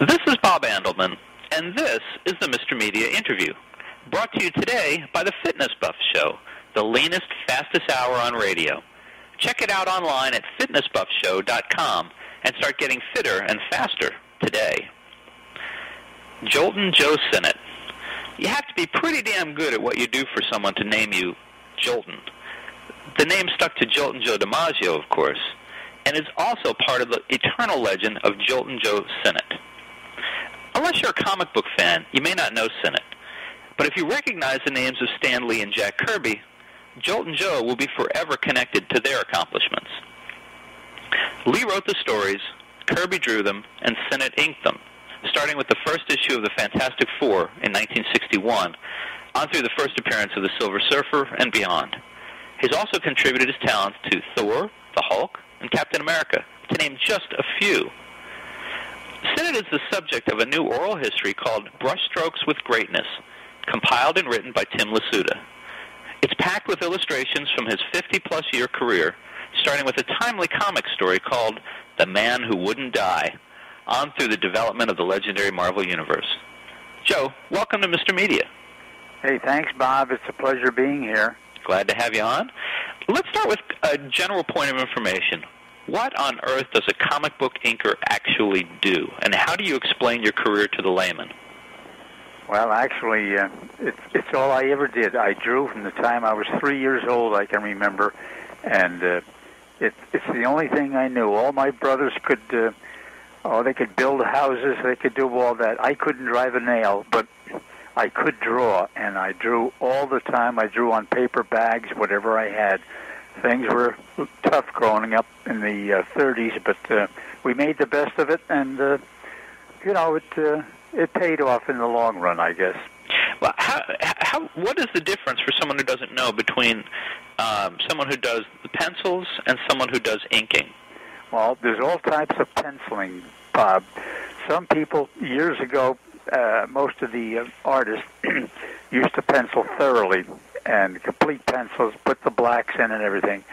This is Bob Andelman, and this is the Mr. Media Interview, brought to you today by the Fitness Buff Show, the leanest, fastest hour on radio. Check it out online at fitnessbuffshow.com and start getting fitter and faster today. Joltin' Joe Sinnott. You have to be pretty damn good at what you do for someone to name you Joltin'. The name stuck to Joltin' Joe DiMaggio, of course, and is also part of the eternal legend of Joltin' Joe Sinnott. Unless you're a comic book fan, you may not know Sinnott, but if you recognize the names of Stan Lee and Jack Kirby, Joltin' Joe will be forever connected to their accomplishments. Lee wrote the stories, Kirby drew them, and Sinnott inked them, starting with the first issue of the Fantastic Four in 1961, on through the first appearance of the Silver Surfer and beyond. He's also contributed his talents to Thor, the Hulk, and Captain America, to name just a few. Sinnott is the subject of a new oral history called Brushstrokes with Greatness, compiled and written by Tim Lasiuta. It's packed with illustrations from his 50-plus year career, starting with a timely comic story called The Man Who Wouldn't Die, on through the development of the legendary Marvel Universe. Joe, welcome to Mr. Media. Hey, thanks, Bob. It's a pleasure being here. Glad to have you on. Let's start with a general point of information. What on earth does a comic book inker actually do, and how do you explain your career to the layman? Well, actually, it's all I ever did. I drew from the time I was 3 years old, I can remember, and it's the only thing I knew. All my brothers could, they could build houses, they could do all that. I couldn't drive a nail, but I could draw, and I drew all the time. I drew on paper bags, whatever I had. Things were tough growing up in the 30s, but we made the best of it, and, you know, it paid off in the long run, I guess. Well, what is the difference for someone who doesn't know between someone who does the pencils and someone who does inking? Well, there's all types of penciling, Bob. Some people, years ago, most of the artists used to pencil thoroughly and complete pencils, put the blacks in and everything.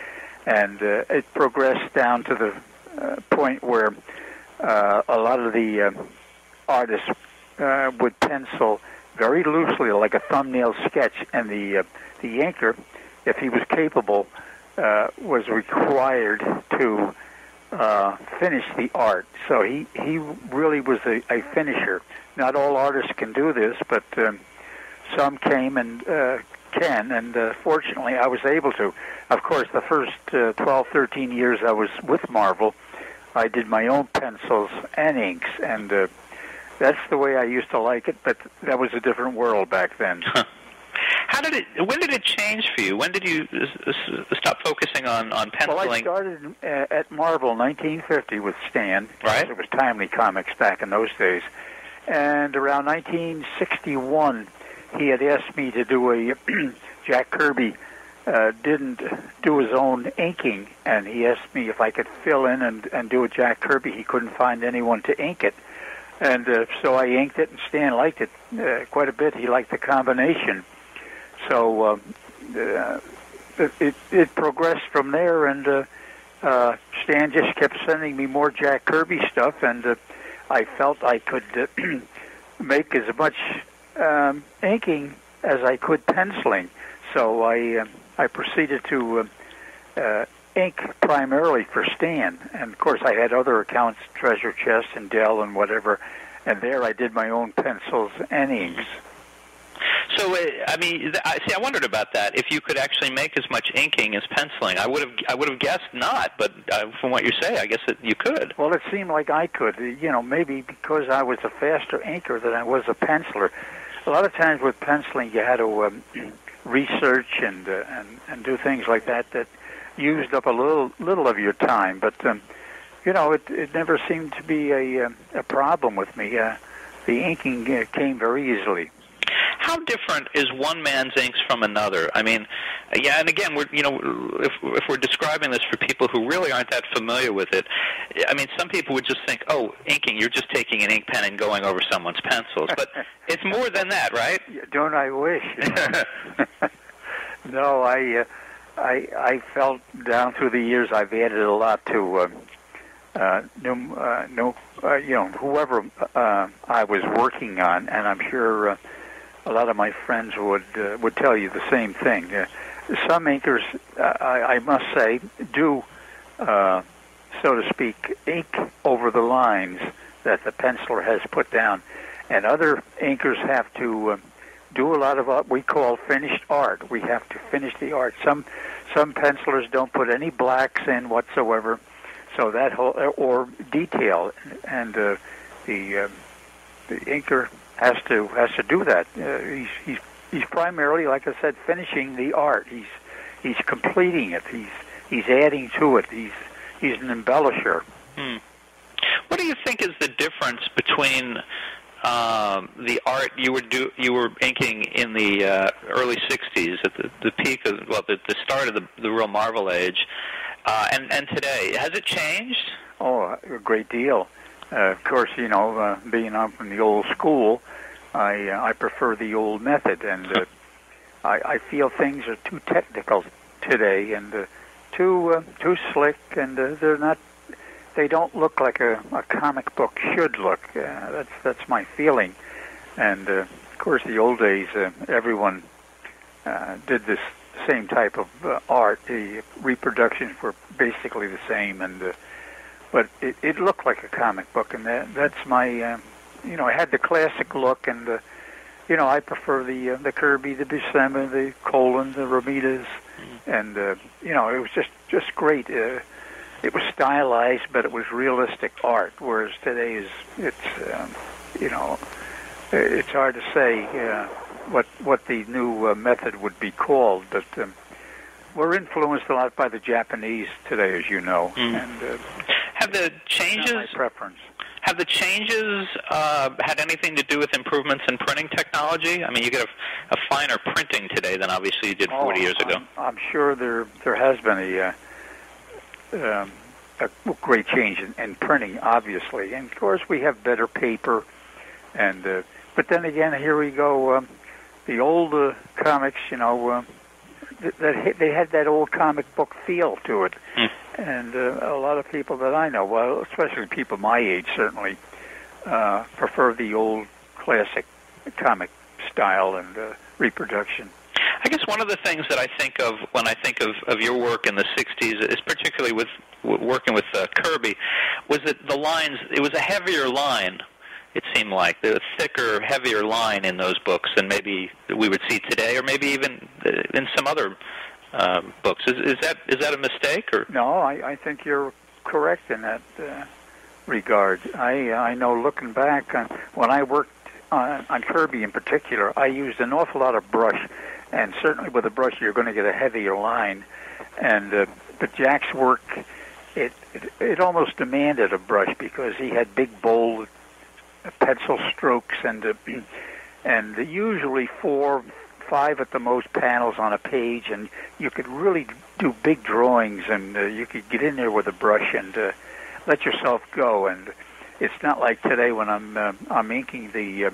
And it progressed down to the point where a lot of the artists would pencil very loosely, like a thumbnail sketch, and the inker, if he was capable, was required to finish the art. So he really was a finisher. Not all artists can do this, but some came and can, and fortunately I was able to. Of course, the first 12, 13 years I was with Marvel, I did my own pencils and inks, and that's the way I used to like it, but that was a different world back then. Huh. When did it change for you? When did you stop focusing on penciling? Well, I started at Marvel 1950 with Stan. Right. It was Timely Comics back in those days. And around 1961, he had asked me to do a... Jack Kirby didn't do his own inking, and he asked me if I could fill in and do a Jack Kirby. He couldn't find anyone to ink it. And so I inked it, and Stan liked it quite a bit. He liked the combination. So it progressed from there, and Stan just kept sending me more Jack Kirby stuff, and I felt I could make as much inking as I could penciling. So I proceeded to ink primarily for Stan, and of course I had other accounts, Treasure Chest and Dell and whatever, and there I did my own pencils and inks. So I mean, I wondered about that. If you could actually make as much inking as penciling, I would have guessed not. But from what you say, I guess that you could. Well, it seemed like I could. You know, maybe because I was a faster inker than I was a penciler. A lot of times with penciling, you had to research and do things like that that used up a little of your time. But you know, it never seemed to be a problem with me. The inking came very easily. How different is one man's inks from another? I mean, yeah, and again, if we're describing this for people who really aren't that familiar with it, I mean, some people would just think, oh, inking, you're just taking an ink pen and going over someone's pencils. But it's more than that, right? Don't I wish? No, I felt down through the years I've added a lot to whoever I was working on, and I'm sure a lot of my friends would tell you the same thing. Some inkers, I must say, do, so to speak, ink over the lines that the penciler has put down, and other inkers have to do a lot of what we call finished art. We have to finish the art. Some pencilers don't put any blacks in whatsoever, so that whole or detail, and the inker has to do that. He's primarily, like I said, finishing the art. He's completing it. He's adding to it. He's an embellisher. Hmm. What do you think is the difference between the art you were inking in the early '60s at the peak of the start of the real Marvel age, and today? Has it changed? Oh, a great deal. Of course, being I'm from the old school, I prefer the old method, and I feel things are too technical today and too slick, and they're not. They don't look like a comic book should look. That's my feeling. And, of course, the old days, everyone did this same type of art. The reproductions were basically the same, and but it looked like a comic book. And that's my, it had the classic look. And, I prefer the Kirby, the Buscemi, the Colin, the Romita's. Mm-hmm. And, it was just great. It was stylized, but it was realistic art. Whereas today it's hard to say what the new method would be called. But we're influenced a lot by the Japanese today, as you know. Mm. And have the changes? Not my preference. Have the changes had anything to do with improvements in printing technology? I mean, you get a finer printing today than obviously you did 40 years ago. I'm sure there has been a great change in printing, obviously, and of course we have better paper, and but then again, here we go. The old comics, they had that old comic book feel to it, and a lot of people that I know, well, especially people my age, certainly prefer the old classic comic style and reproduction. I guess one of the things that I think of when I think of your work in the '60s, is particularly with working with Kirby, was that the lines, it was a heavier line, it seemed like. There was a thicker, heavier line in those books than maybe we would see today, or maybe even in some other books. Is that a mistake? Or? No, I think you're correct in that regard. I know, looking back, when I worked on Kirby in particular, I used an awful lot of brush, and certainly with a brush you're going to get a heavier line. And but Jack's work, it almost demanded a brush because he had big, bold pencil strokes, and usually 4, 5 at the most panels on a page, and you could really do big drawings, and you could get in there with a brush and let yourself go. And it's not like today when I'm inking the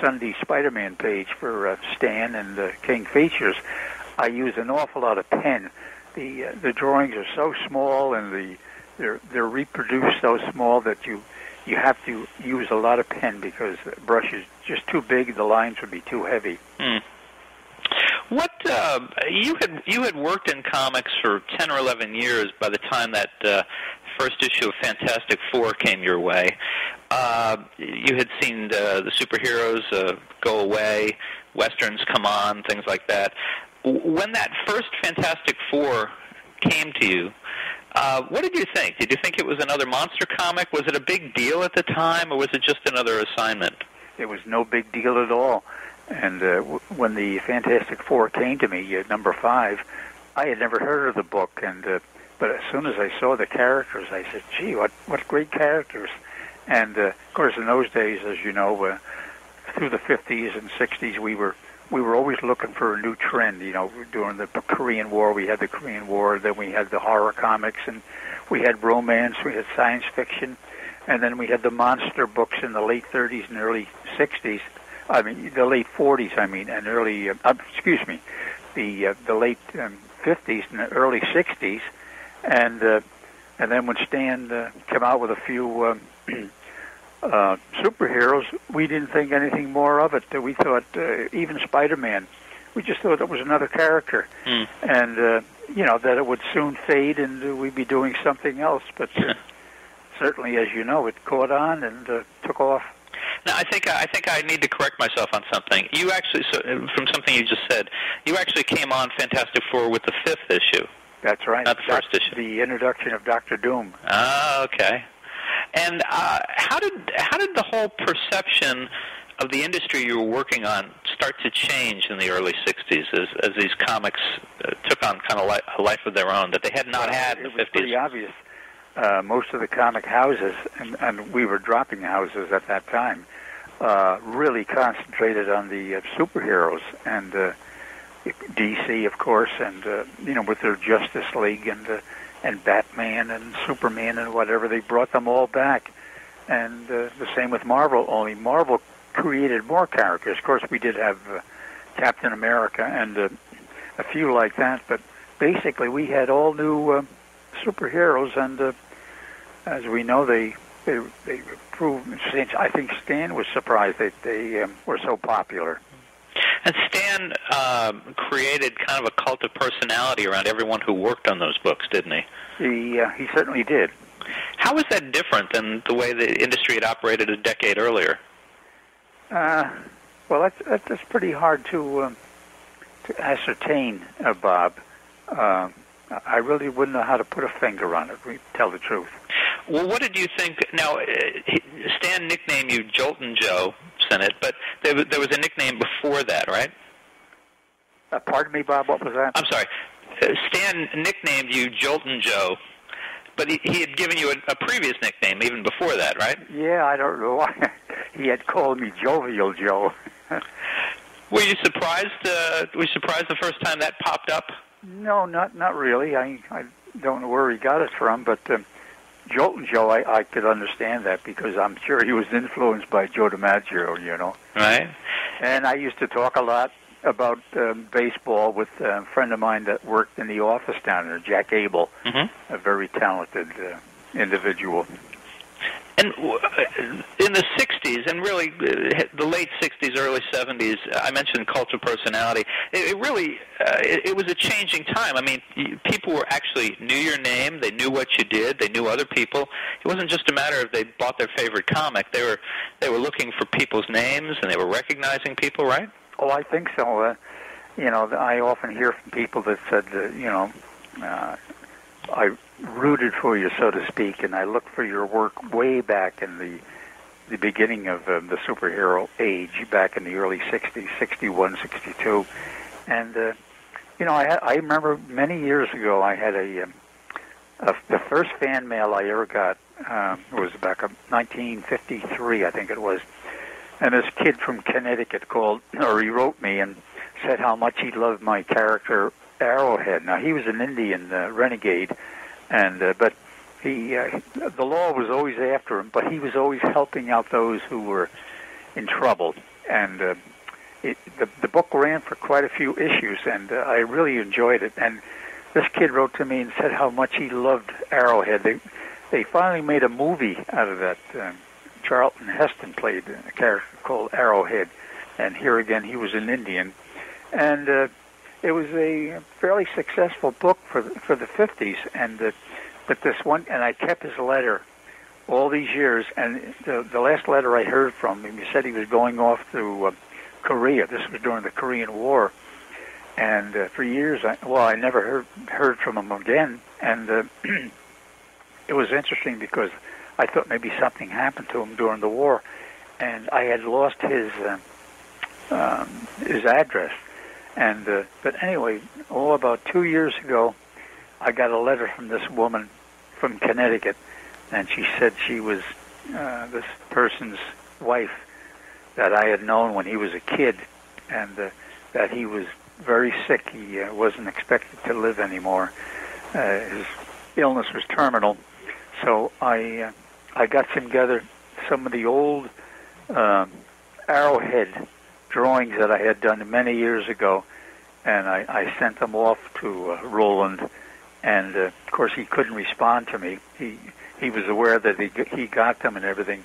Sunday Spider-Man page for Stan and King Features. I use an awful lot of pen. The drawings are so small, and they're reproduced so small that you have to use a lot of pen because the brush is just too big. The lines would be too heavy. Mm. What you had worked in comics for 10 or 11 years by the time that first issue of Fantastic Four came your way. You had seen the superheroes go away, Westerns come on, things like that. When that first Fantastic Four came to you, what did you think? Did you think it was another monster comic? Was it a big deal at the time, or was it just another assignment? It was no big deal at all. And when the Fantastic Four came to me, number 5, I had never heard of the book, and but as soon as I saw the characters, I said, "Gee, what great characters!" And of course, in those days, as you know, through the '50s and '60s, we were always looking for a new trend. You know, during the Korean War, we had the Korean War, then we had the horror comics, and we had romance, we had science fiction, and then we had the monster books in the late '30s and early '60s. I mean, the late '40s. I mean, and early. Excuse me, the late '50s and the early '60s, and And then when Stan came out with a few superheroes, we didn't think anything more of it. We thought, even Spider-Man, we just thought it was another character. Mm. And, you know, that it would soon fade and we'd be doing something else. But certainly, as you know, it caught on and took off. No, I think I need to correct myself on something. You actually, so, from something you just said, you actually came on Fantastic Four with the 5th issue. That's right. Not the first issue. The introduction of Dr. Doom. Ah, okay. And how did the whole perception of the industry you were working on start to change in the early 60s as these comics took on kind of a life of their own that they had not had in the 50s? It was pretty obvious. Most of the comic houses, and we were dropping houses at that time, really concentrated on the superheroes and DC, of course, and you know, with their Justice League and Batman and Superman and whatever, they brought them all back. And the same with Marvel. Only Marvel created more characters. Of course, we did have Captain America and a few like that, but basically we had all new superheroes, and. As we know, they proved. I think Stan was surprised that they were so popular. And Stan created kind of a cult of personality around everyone who worked on those books, didn't he? He certainly did. How was that different than the way the industry had operated a decade earlier? Well, that's pretty hard to ascertain, Bob. I really wouldn't know how to put a finger on it, to tell the truth. Well, what did you think? Now, Stan nicknamed you Joltin' Joe Sinnott, but there was a nickname before that, right? Pardon me, Bob, what was that? I'm sorry. Stan nicknamed you Joltin' Joe, but he had given you a previous nickname even before that, right? Yeah, I don't know why. He had called me Jovial Joe. Were you surprised? Were you surprised the first time that popped up? No, not really. I don't know where he got it from, but Joltin' Joe, I could understand that because I'm sure he was influenced by Joe DiMaggio, you know. Right. And I used to talk a lot about baseball with a friend of mine that worked in the office down there, Jack Abel, mm-hmm. a very talented individual. And in the 60s, and really the late 60s, early 70s, I mentioned cult of personality. It really, it was a changing time. I mean, people actually knew your name, they knew what you did, they knew other people. It wasn't just a matter of they bought their favorite comic. They were looking for people's names, and they were recognizing people, right? Oh, I think so. You know, I often hear from people that said, you know, I rooted for you, so to speak, and I looked for your work way back in the beginning of the superhero age, back in the early 60s, 61, 62. And, you know, I remember many years ago I had the first fan mail I ever got was back in 1953, I think it was. And this kid from Connecticut called, or he wrote me and said how much he loved my character Arrowhead. Now, he was an Indian renegade, and but he the law was always after him, but he was always helping out those who were in trouble. And the book ran for quite a few issues, and I really enjoyed it. And this kid wrote to me and said how much he loved Arrowhead. They finally made a movie out of that. Charlton Heston played a character called Arrowhead, and here again he was an Indian. And it was a fairly successful book for the 50s, and but this one, and I kept his letter all these years. And the last letter I heard from him, he said he was going off to Korea. This was during the Korean War, and for years, I never heard from him again. And it was interesting because I thought maybe something happened to him during the war, and I had lost his address. And but anyway, about 2 years ago, I got a letter from this woman from Connecticut, and she said she was this person's wife that I had known when he was a kid, and that he was very sick. He wasn't expected to live anymore. His illness was terminal. So I got together some of the old Arrowhead drawings that I had done many years ago, and I sent them off to Roland, And, of course, he couldn't respond to me. He was aware that he got them and everything.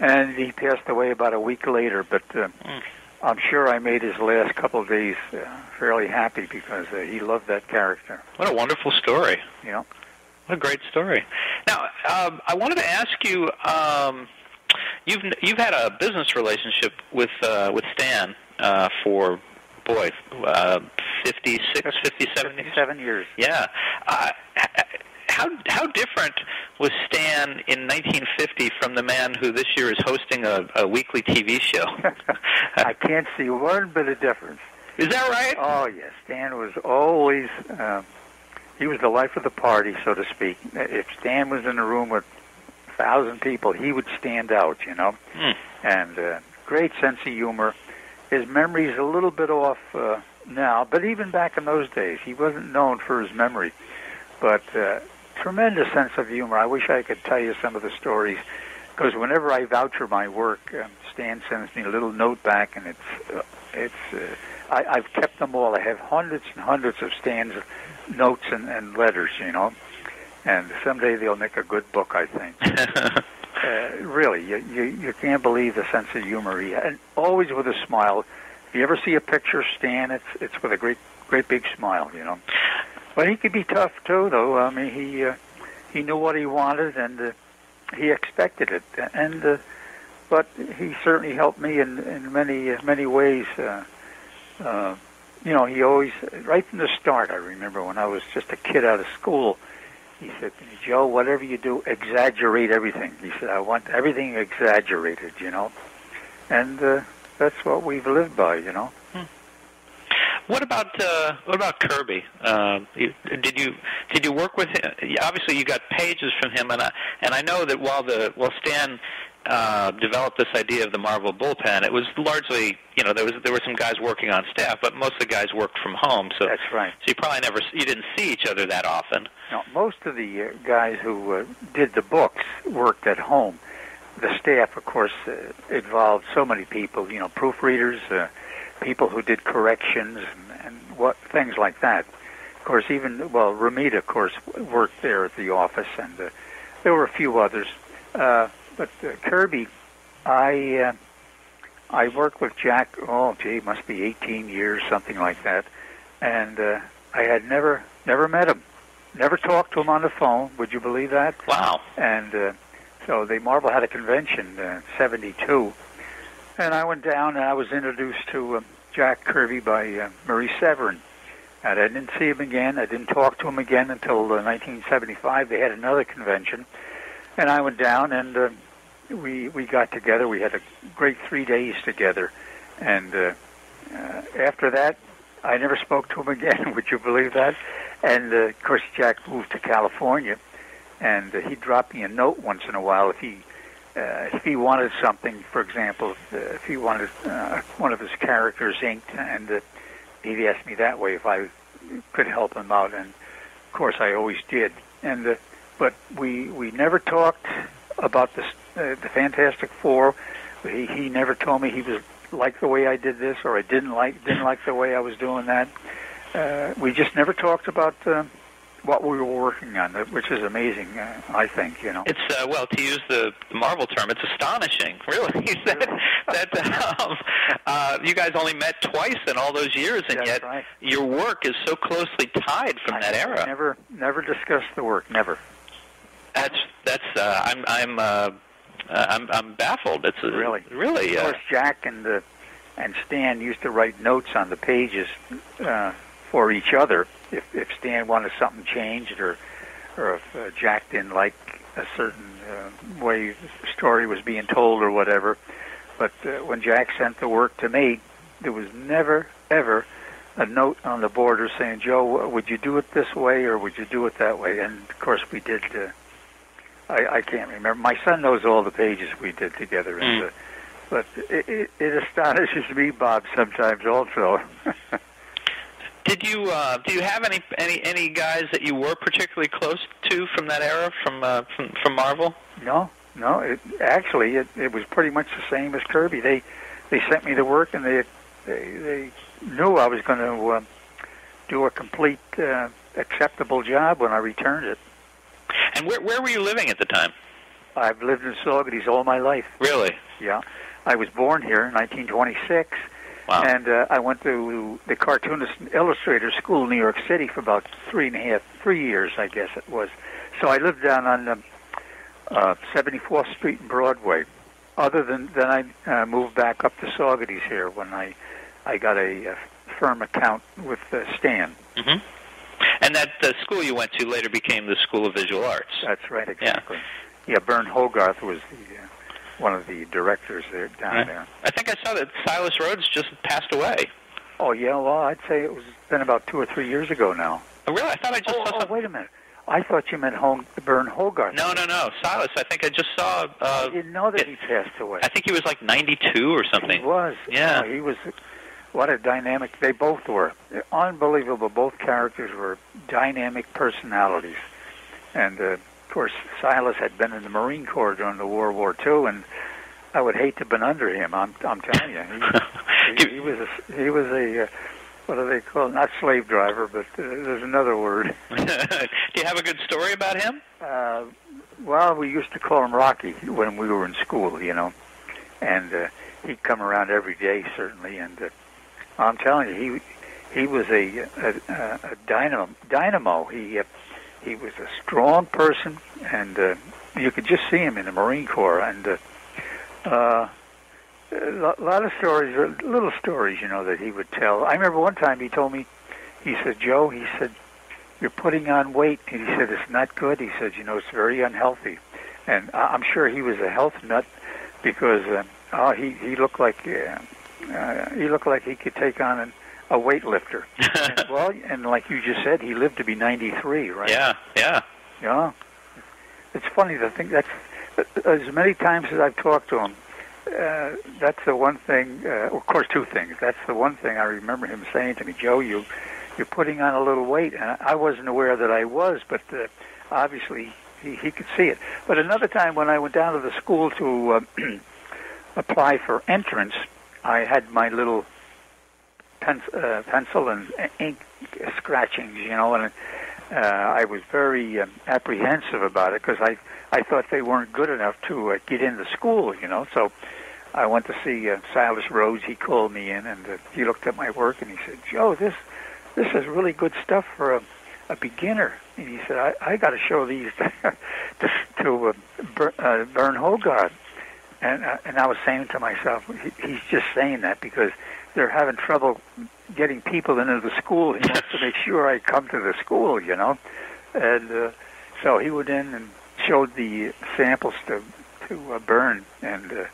And he passed away about a week later, but I'm sure I made his last couple of days fairly happy because he loved that character. What a wonderful story. Yeah. What a great story. Now, I wanted to ask you, you've had a business relationship with Stan for, boy, 56, 57 years? 57 years. Yeah. How different was Stan in 1950 from the man who this year is hosting a weekly TV show? I can't see one bit of difference. Is that right? Oh, yes. Stan was always, he was the life of the party, so to speak. If Stan was in a room with 1,000 people, he would stand out, you know. Mm. And great sense of humor. His memory's a little bit off now, but even back in those days, he wasn't known for his memory. But tremendous sense of humor. I wish I could tell you some of the stories, because whenever I voucher my work, Stan sends me a little note back, and I've kept them all. I have hundreds and hundreds of Stan's notes and letters, you know. And someday they'll make a good book, I think. Really, you can't believe the sense of humor he had, and always with a smile. If you ever see a picture of Stan, it's with a great big smile, you know. But he could be tough too, though. I mean, he knew what he wanted, and he expected it. And but he certainly helped me in many ways. You know, he always, right from the start. I remember when I was just a kid out of school. He said, "Joe, whatever you do, exaggerate everything." He said, "I want everything exaggerated, you know." And that's what we've lived by, you know. Hmm. What about Kirby? Did you work with him? Obviously, you got pages from him, and I know that while Stan developed this idea of the Marvel bullpen, it was largely, you know, there were some guys working on staff, but most of the guys worked from home. So that's right. So you probably didn't see each other that often. No, most of the guys who did the books worked at home. The staff, of course, involved so many people, you know, proofreaders, people who did corrections, and what things like that. Of course, even Ramita, of course, worked there at the office, and there were a few others. But Kirby, I worked with Jack, must be 18 years, something like that. And I had never met him, never talked to him on the phone. Would you believe that? Wow. And so the Marvel had a convention in 1972. And I went down and I was introduced to Jack Kirby by Marie Severin. And I didn't see him again. I didn't talk to him again until 1975. They had another convention. And I went down, and we got together. We had a great 3 days together. And after that, I never spoke to him again. Would you believe that? And, of course, Jack moved to California. And he dropped me a note once in a while if he wanted something. For example, if he wanted one of his characters inked, and he'd ask me that way if I could help him out. And, of course, I always did. And but we never talked about the Fantastic Four. He never told me he was like the way I did this, or I didn't like the way I was doing that. We just never talked about what we were working on, which is amazing, I think, you know. It's, well, to use the Marvel term, it's astonishing, really, that you guys only met twice in all those years, and that's yet right. Your work is so closely tied from that era. Never discussed the work, never. I'm baffled. It's really. Of course, Jack and Stan used to write notes on the pages for each other. If Stan wanted something changed, or if Jack didn't like a certain way the story was being told, or whatever. But when Jack sent the work to me, there was never ever a note on the border saying, "Joe, would you do it this way, or would you do it that way?" And of course, we did. I can't remember. My son knows all the pages we did together, and, but it astonishes me, Bob, sometimes also. Did you do you have any guys that you were particularly close to from that era, from Marvel? No. It was pretty much the same as Kirby. They sent me the work, and they knew I was going to do a complete acceptable job when I returned it. And where were you living at the time? I've lived in Saugerties all my life. Really? Yeah. I was born here in 1926. Wow. And I went to the Cartoonist and Illustrator School in New York City for about three years, I guess it was. So I lived down on 74th Street and Broadway. Other than then, I moved back up to Saugerties here when I got a firm account with Stan. Mm-hmm. And that school you went to later became the School of Visual Arts. That's right, exactly. Yeah, Burne Hogarth was the... one of the directors there, down there. I think I saw that Silas Rhodes just passed away. Oh, yeah, well, I'd say it was been about 2 or 3 years ago now. Oh, really? I thought I just saw something. Oh, wait a minute. I thought you meant Burne Hogarth. No, no, no. Silas, I think I just saw... I didn't know that he passed away. I think he was like 92 or something. He was. Yeah. Oh, he was... What a dynamic... They both were. Unbelievable. Both characters were dynamic personalities. And... of course, Silas had been in the Marine Corps during the World War II, and I would hate to have been under him. I'm telling you, he was a what do they call it? Not slave driver, but there's another word. Do you have a good story about him? Well, we used to call him Rocky when we were in school, you know, and he'd come around every day certainly, and I'm telling you, he was a dynamo. He was a strong person, and you could just see him in the Marine Corps. And a lot of stories, or little stories, you know, that he would tell. I remember one time he told me, he said, Joe, he said, you're putting on weight. And he said, it's not good. He said, you know, it's very unhealthy. And I'm sure he was a health nut because he looked like he could take on a weightlifter. Well, and like you just said, he lived to be 93, right? Yeah, yeah. Yeah. It's funny to think that as many times as I've talked to him, that's the one thing, of course, two things. That's the one thing I remember him saying to me, Joe, you're putting on a little weight. And I wasn't aware that I was, but obviously he could see it. But another time when I went down to the school to apply for entrance, I had my little... pencil and ink scratchings, you know, and I was very apprehensive about it because I thought they weren't good enough to get into school, you know. So I went to see Silas Rhodes. He called me in, and he looked at my work, and he said, Joe, this is really good stuff for a beginner. And he said, I got to show these to Burne Hogarth. And I was saying to myself, he's just saying that because they're having trouble getting people into the school. He wants to make sure I come to the school, you know. And so he went in and showed the samples to Burne. And, of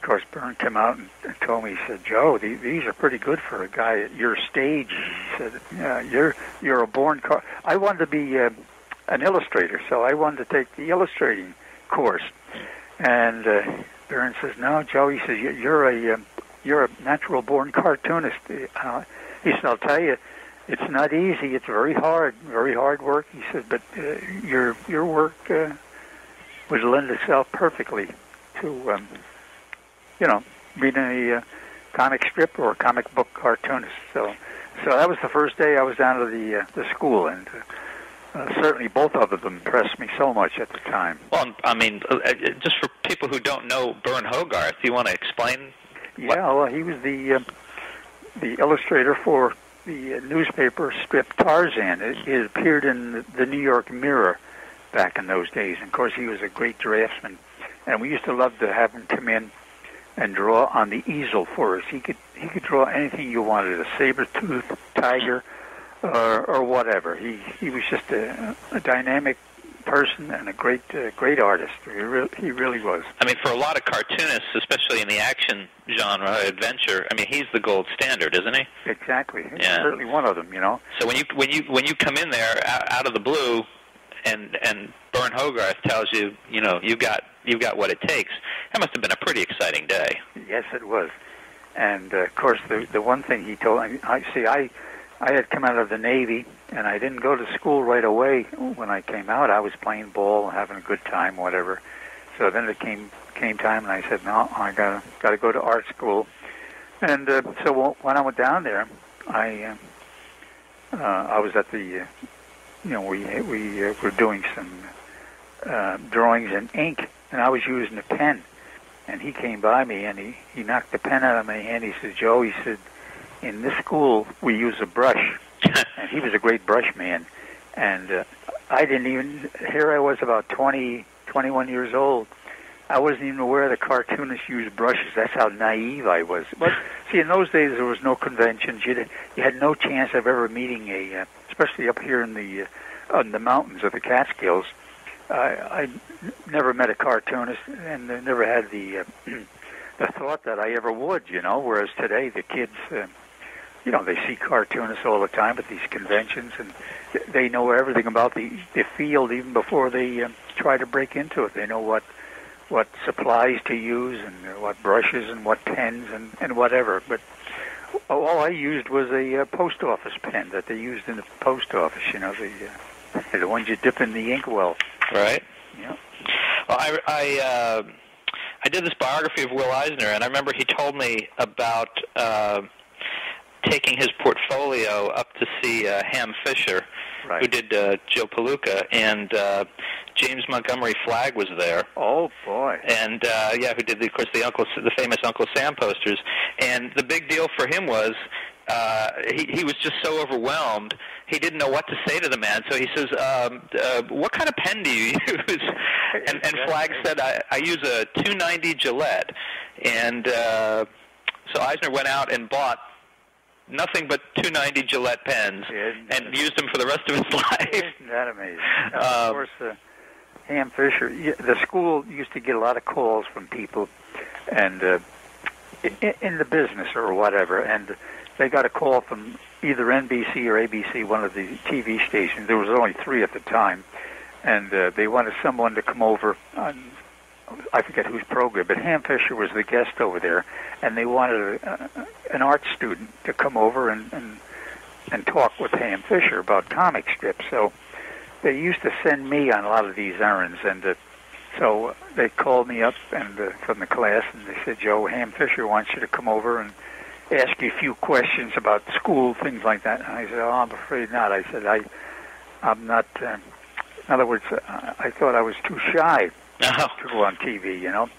course, Burne came out and told me, he said, Joe, these are pretty good for a guy at your stage. He said, yeah, you're a born... I wanted to be an illustrator, so I wanted to take the illustrating course. And Burne says, no, Joe, he says, you're a natural-born cartoonist. He said, I'll tell you, it's not easy. It's very hard work. He said, but your work would lend itself perfectly to, you know, being a comic strip or a comic book cartoonist. So that was the first day I was down to the school, and... certainly both of them impressed me so much at the time. Well, I mean, just for people who don't know Burne Hogarth, do you want to explain? Yeah, well, he was the illustrator for the newspaper strip Tarzan. It appeared in the New York Mirror back in those days. And, of course, he was a great draftsman. And we used to love to have him come in and draw on the easel for us. He could draw anything you wanted, a saber-toothed tiger, or whatever. He was just a dynamic person and a great artist. He really was. I mean, for a lot of cartoonists, especially in the action genre, adventure, I mean, he's the gold standard, isn't he? Exactly. He's certainly one of them, you know. So when you come in there out of the blue, and Burne Hogarth tells you, you know, you've got what it takes. That must have been a pretty exciting day. Yes, it was. And of course, the one thing he told me, I had come out of the Navy, and I didn't go to school right away. When I came out, I was playing ball, having a good time, whatever. So then it came time, and I said, no, I got to go to art school. And so when I went down there, I I was at the, we were doing some drawings in ink, and I was using a pen. And he came by me, and he knocked the pen out of my hand. He said, Joe, he said, in this school, we use a brush. And he was a great brush man. And I didn't even, here I was about 20, 21 years old. I wasn't even aware the cartoonists used brushes. That's how naive I was. But, see, in those days, there was no conventions. You had no chance of ever meeting a, especially up here in the mountains of the Catskills. I never met a cartoonist, and never had the thought that I ever would, you know, whereas today the kids, you know, they see cartoonists all the time at these conventions, and they know everything about the field even before they try to break into it. They know what supplies to use, and what brushes, and what pens, and whatever. But all I used was a post office pen that they used in the post office, you know, the ones you dip in the inkwell. Right. Yeah. Well, I did this biography of Will Eisner, and I remember he told me about taking his portfolio up to see Ham Fisher, right, who did Joe Palooka, and James Montgomery Flagg was there. Oh boy! And yeah, who did, of course, the famous Uncle Sam posters. And the big deal for him was he was just so overwhelmed. He didn't know what to say to the man, so he says, what kind of pen do you use? And Flagg said, I use a 290 Gillette. And so Eisner went out and bought nothing but 290 Gillette pens and used them for the rest of his life. Isn't that amazing? Of course, Ham Fisher, the school used to get a lot of calls from people and in the business or whatever, and they got a call from either NBC or ABC, one of the TV stations. There was only 3 at the time, and they wanted someone to come over on, I forget whose program, but Ham Fisher was the guest over there, and they wanted an art student to come over and talk with Ham Fisher about comic strips. So they used to send me on a lot of these errands, and so they called me up and from the class, and they said, Joe, Ham Fisher wants you to come over and ask you a few questions about school, things like that. And I said, oh, I'm afraid not. I said, I'm not, in other words, I thought I was too shy to go on TV, you know.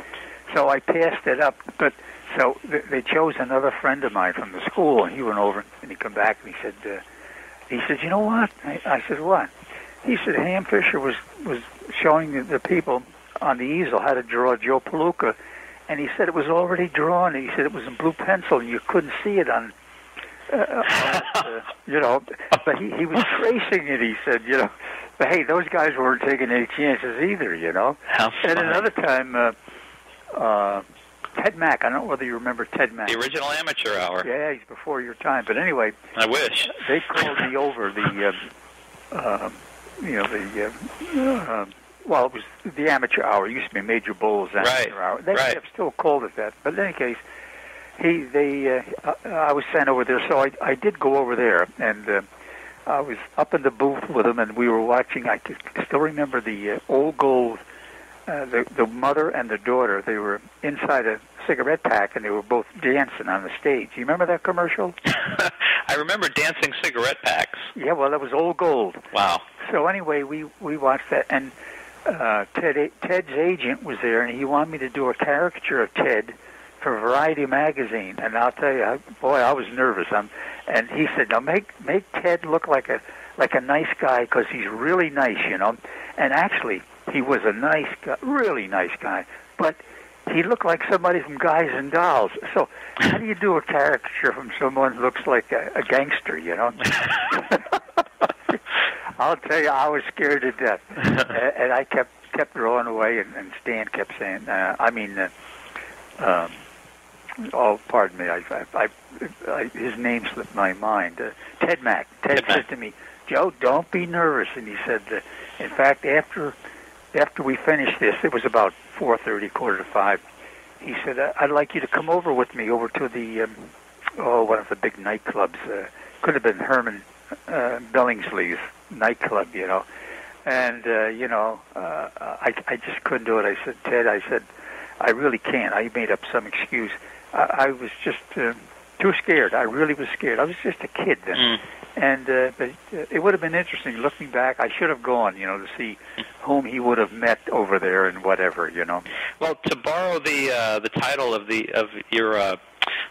So I passed it up. But so they chose another friend of mine from the school, and he went over, and he come back, and he said, you know what? I said, what? He said, Ham Fisher was showing the people on the easel how to draw Joe Palooka. And he said it was already drawn. He said it was in blue pencil, and you couldn't see it on, you know. But he was tracing it, he said, you know. But, hey, those guys weren't taking any chances either, you know. And another time, Ted Mack, I don't know whether you remember Ted Mack. The original Amateur Hour. Yeah, he's before your time. But anyway. I wish. They called me over, well, it was the Amateur Hour. It used to be Major Bowles Amateur Hour. They have still called it that. But in any case, I was sent over there, so I did go over there, and I was up in the booth with him, and we were watching. I could still remember the old gold, the mother and the daughter. They were inside a cigarette pack, and they were both dancing on the stage. You remember that commercial? I remember dancing cigarette packs. Yeah, well, that was old gold. Wow. So anyway, we watched that, and Ted's agent was there, and he wanted me to do a caricature of Ted for Variety magazine. And I'll tell you, boy, I was nervous. And he said, "Now make Ted look like a nice guy, because he's really nice, you know." And actually, he was a nice guy, really nice guy, but he looked like somebody from Guys and Dolls. So how do you do a caricature from someone who looks like a gangster, you know? I'll tell you, I was scared to death, and I kept drawing away, and Stan kept saying, oh, pardon me, his name slipped my mind. Ted Mack. Ted said to me, Joe, don't be nervous. And he said, in fact, after we finished this, it was about 4:30, quarter to 5. He said, I'd like you to come over with me over to the, one of the big nightclubs. Could have been Herman Billingsley's nightclub, you know. And, I just couldn't do it. I said, Ted, I really can't. I made up some excuse. I was just too scared. I really was scared. I was just a kid then. And but it would have been interesting looking back. I should have gone, you know, to see whom he would have met over there and whatever, you know. Well, to borrow the title of your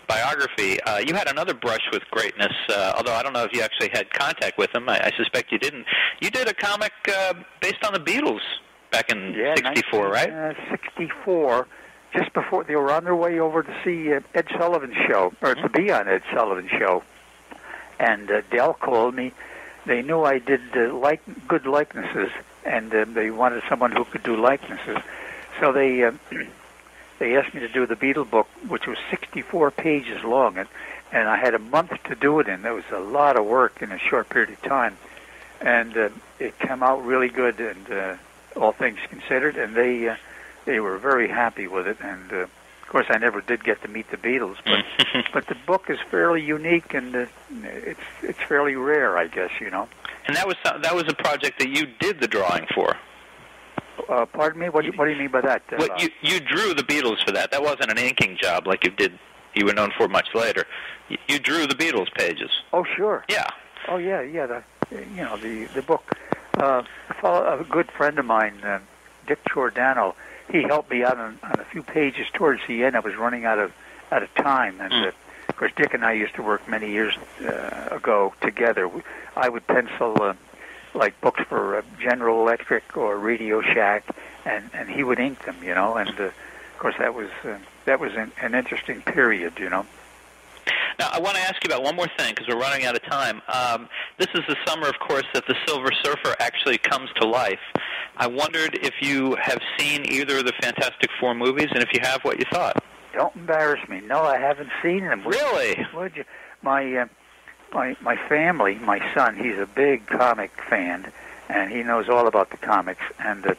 biography, you had another brush with greatness. Although I don't know if you actually had contact with him. I suspect you didn't. You did a comic based on the Beatles back in '64, right? '64. Just before they were on their way over to see Ed Sullivan Show, or to be on Ed Sullivan Show. And Dell called me. They knew I did good likenesses, and they wanted someone who could do likenesses. So they asked me to do the Beatle book, which was 64 pages long, and I had a month to do it in. There was a lot of work in a short period of time, and it came out really good, and all things considered, and they were very happy with it, and of course, I never did get to meet the Beatles, but the book is fairly unique and it's fairly rare, I guess, you know. And that was a project that you did the drawing for. Pardon me? What do you mean by that? Well, you drew the Beatles for that. That wasn't an inking job like you were known for much later. You drew the Beatles pages. Oh sure. Yeah. Oh yeah, yeah. You know the book. A good friend of mine, Dick Giordano. He helped me out on a few pages towards the end. I was running out of time, and of course, Dick and I used to work many years ago together. I would pencil like books for General Electric or Radio Shack, and he would ink them, you know. And of course, that was an interesting period, you know. Now, I want to ask you about one more thing because we're running out of time. This is the summer, of course, that the Silver Surfer actually comes to life. I wondered if you have seen either of the Fantastic Four movies, and if you have, what you thought. Don't embarrass me. No, I haven't seen them. Really? Would you? My family, my son, he's a big comic fan, and he knows all about the comics, and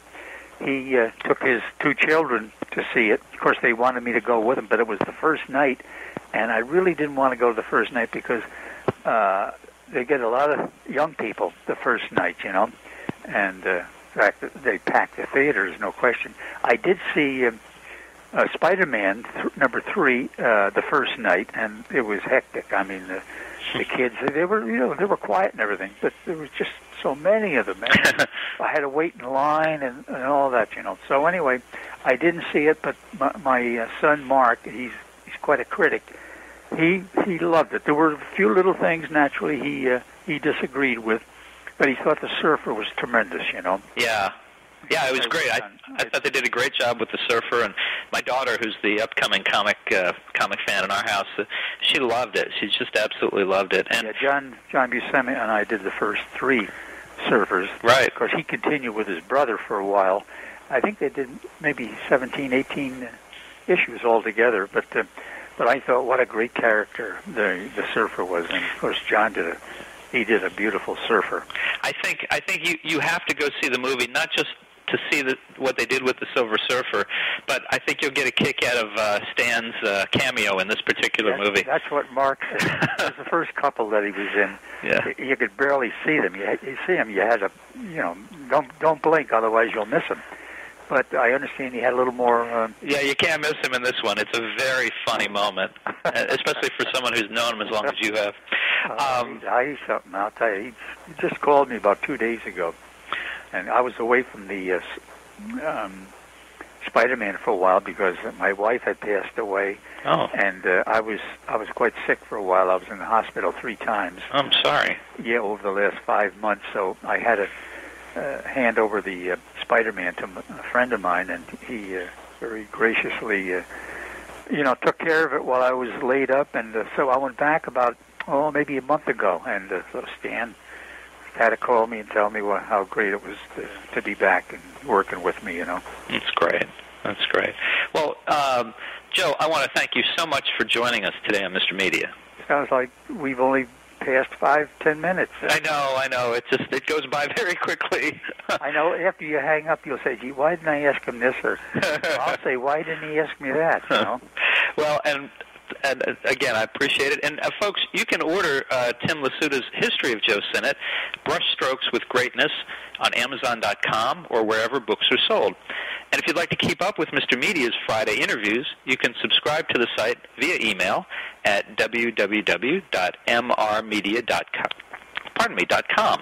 he took his two children to see it. Of course, they wanted me to go with them, but it was the first night, and I really didn't want to go to the first night because they get a lot of young people the first night, you know, and in fact, they packed the theaters, no question. I did see Spider-Man number 3 the first night, and it was hectic. I mean, the kids, they were quiet and everything, but there was just so many of them. I had to wait in line and all that, you know. So anyway, I didn't see it, but my son Mark, he's quite a critic. He loved it. There were a few little things naturally he disagreed with. But he thought the Surfer was tremendous, you know. Yeah. Yeah, it was great. I thought they did a great job with the Surfer, and my daughter, who's the upcoming comic fan in our house, she loved it. She just absolutely loved it. And yeah, John Buscemi and I did the first 3 Surfers. Right. Of course, he continued with his brother for a while. I think they did maybe 17, 18 issues altogether, but I thought what a great character the Surfer was. And, of course, John did He did a beautiful Surfer. I think you have to go see the movie, not just to see what they did with the Silver Surfer, but I think you'll get a kick out of Stan's cameo in this particular movie. That's what Mark said. It was the first couple that he was in. Yeah. You could barely see them. You see them, you had to, you know, don't blink, otherwise you'll miss them. But I understand he had a little more... yeah, you can't miss him in this one. It's a very funny moment, especially for someone who's known him as long as you have. He's something, I'll tell you. He just called me about 2 days ago, and I was away from the Spider-Man for a while because my wife had passed away, and I was quite sick for a while. I was in the hospital 3 times. I'm sorry. Yeah, over the last 5 months, so I had to hand over the... Spider-Man to a friend of mine, and he very graciously, you know, took care of it while I was laid up, and so I went back about, maybe a month ago, and so Stan had to call me and tell me how great it was to be back and working with me, you know. It's great. That's great. Well, Joe, I want to thank you so much for joining us today on Mr. Media. Sounds like we've only... past 5-10 minutes. I know. It goes by very quickly. I know. After you hang up, you'll say, "Gee, why didn't I ask him this?" Or I'll say, "Why didn't he ask me that?" You know. Well, and again, I appreciate it. And folks, you can order Tim Lasiuta's History of Joe Sinnott, Brushstrokes with Greatness, on Amazon.com or wherever books are sold. And if you'd like to keep up with Mr. Media's Friday interviews, you can subscribe to the site via email at www.mrmedia.com. .com.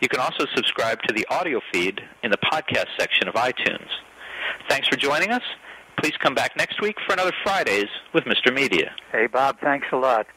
You can also subscribe to the audio feed in the podcast section of iTunes. Thanks for joining us. Please come back next week for another Fridays with Mr. Media. Hey, Bob, thanks a lot.